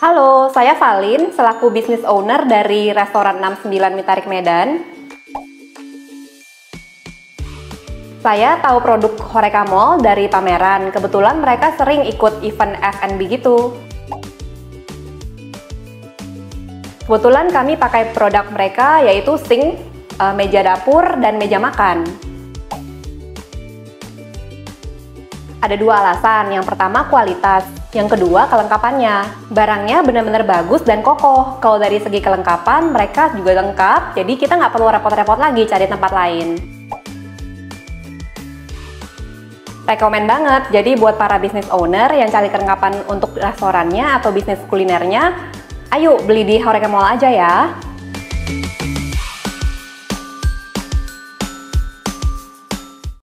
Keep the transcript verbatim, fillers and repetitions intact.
Halo, saya Valin, selaku business owner dari Restoran enam sembilan Mitarik Medan. Saya tahu produk Horeka Mall dari pameran, kebetulan mereka sering ikut event F and B gitu. Kebetulan kami pakai produk mereka, yaitu sink, meja dapur, dan meja makan. Ada dua alasan, yang pertama kualitas, yang kedua kelengkapannya. Barangnya benar-benar bagus dan kokoh. Kalau dari segi kelengkapan, mereka juga lengkap, jadi kita nggak perlu repot-repot lagi cari tempat lain. Rekomen banget, jadi buat para business owner yang cari kelengkapan untuk restorannya atau bisnis kulinernya, ayo beli di Horeka Mall aja ya.